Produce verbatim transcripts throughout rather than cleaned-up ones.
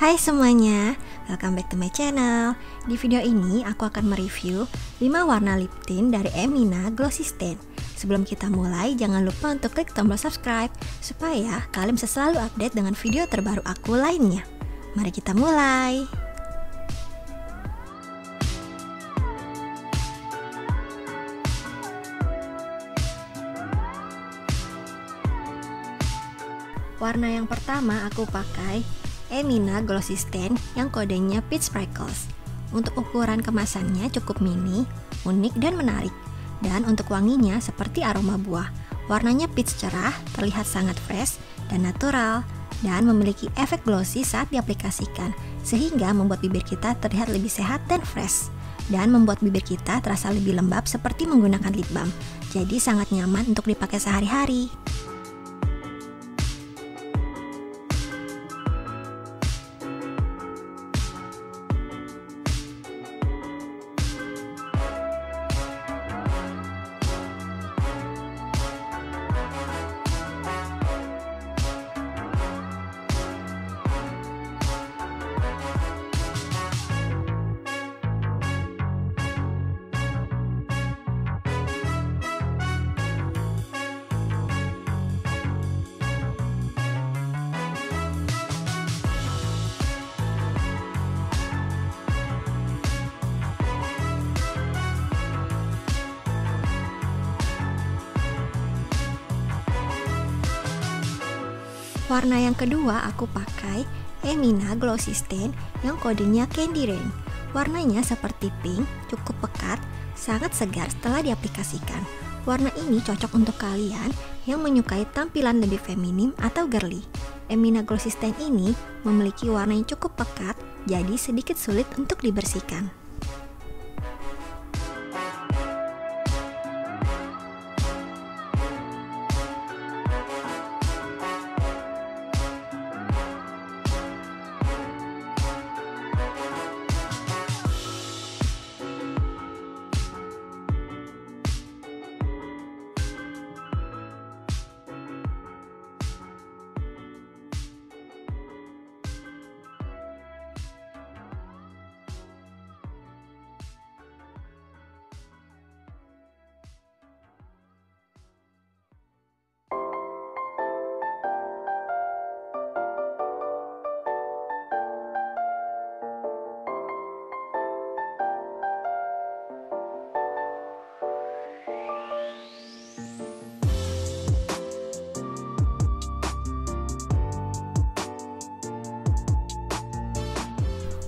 Hai semuanya, welcome back to my channel. Di video ini aku akan mereview lima warna lip tint dari Emina Glossy Stain. Sebelum kita mulai, jangan lupa untuk klik tombol subscribe supaya kalian bisa selalu update dengan video terbaru aku lainnya. Mari kita mulai. Warna yang pertama aku pakai Emina Glossy Stain yang kodenya Peach Sprinkles. Untuk ukuran kemasannya cukup mini, unik dan menarik. Dan untuk wanginya seperti aroma buah. Warnanya peach cerah, terlihat sangat fresh dan natural, dan memiliki efek glossy saat diaplikasikan, sehingga membuat bibir kita terlihat lebih sehat dan fresh, dan membuat bibir kita terasa lebih lembab seperti menggunakan lip balm. Jadi sangat nyaman untuk dipakai sehari-hari. Warna yang kedua aku pakai Emina Glossy Stain yang kodenya Candy Rain. Warnanya seperti pink, cukup pekat, sangat segar setelah diaplikasikan. Warna ini cocok untuk kalian yang menyukai tampilan lebih feminim atau girly. Emina Glossy Stain ini memiliki warna yang cukup pekat, jadi sedikit sulit untuk dibersihkan.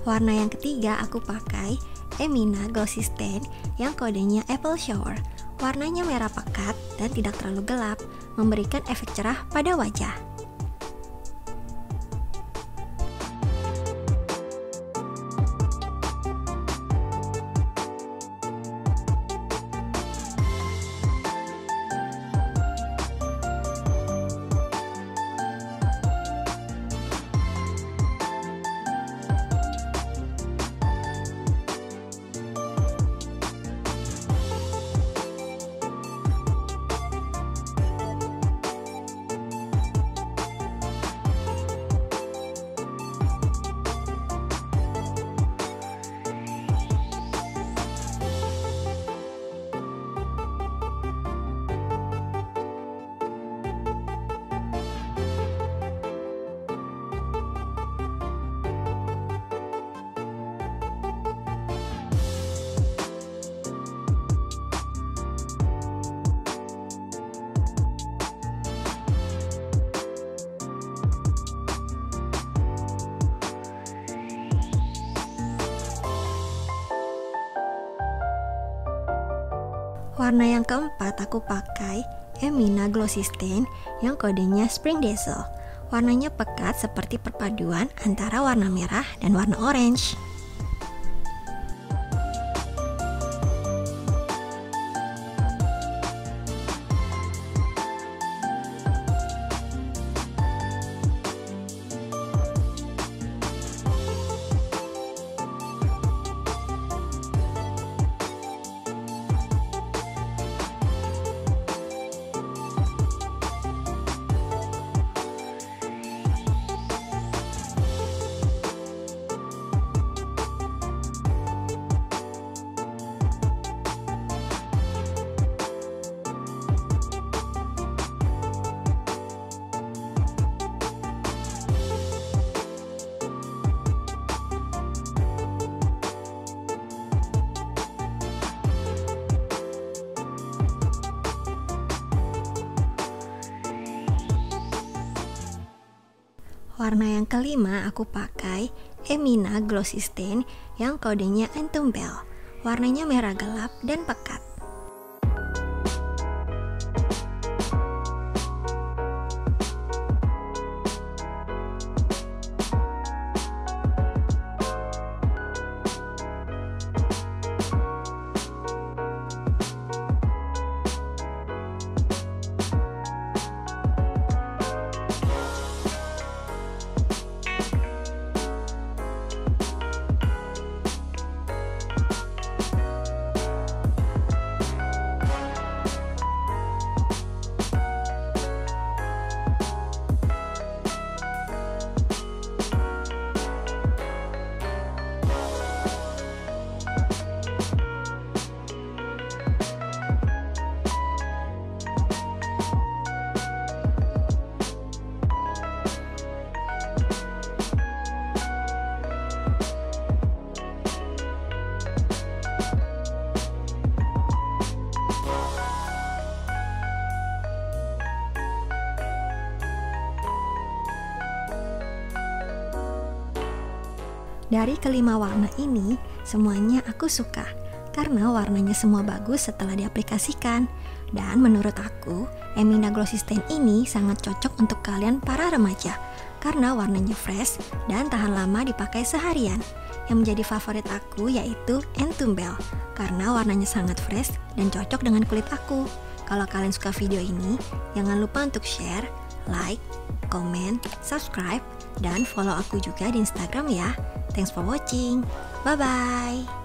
Warna yang ketiga aku pakai Emina Glossy Stain yang kodenya Apple Shower. Warnanya merah pekat dan tidak terlalu gelap, memberikan efek cerah pada wajah. Warna yang keempat aku pakai Emina Glossy Stain yang kodenya Spring Dazzle. Warnanya pekat seperti perpaduan antara warna merah dan warna orange. Warna yang kelima aku pakai Emina Glossy Stain yang kodenya Auntumn Bell. Warnanya merah gelap dan pekat. Dari kelima warna ini, semuanya aku suka karena warnanya semua bagus setelah diaplikasikan. Dan menurut aku, Emina Glossy Stain ini sangat cocok untuk kalian para remaja karena warnanya fresh dan tahan lama dipakai seharian. Yang menjadi favorit aku yaitu Auntumn Bell karena warnanya sangat fresh dan cocok dengan kulit aku. Kalau kalian suka video ini, jangan lupa untuk share, like, comment, subscribe, dan follow aku juga di Instagram ya. Thanks for watching. Bye-bye.